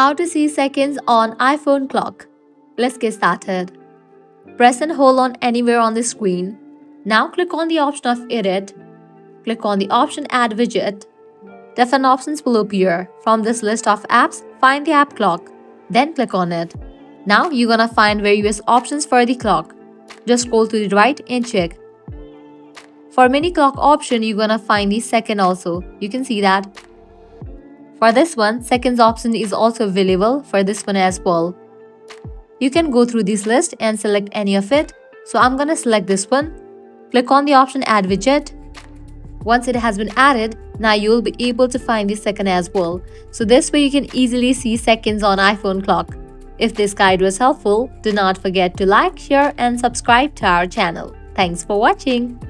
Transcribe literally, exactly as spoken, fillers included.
How to see seconds on iPhone clock. Let's get started. Press and hold on anywhere on the screen. Now click on the option of Edit. Click on the option Add Widget. Different options will appear. From this list of apps, find the app Clock. Then click on it. Now you're gonna find various options for the clock. Just scroll to the right and check. For mini clock option, you're gonna find the second also. You can see that. For this one, seconds option is also available for this one as well. You can go through this list and select any of it. So I'm gonna select this one. Click on the option Add Widget. Once it has been added, now you will be able to find the second as well. So this way you can easily see seconds on iPhone clock. If this guide was helpful, do not forget to like, share and subscribe to our channel. Thanks for watching.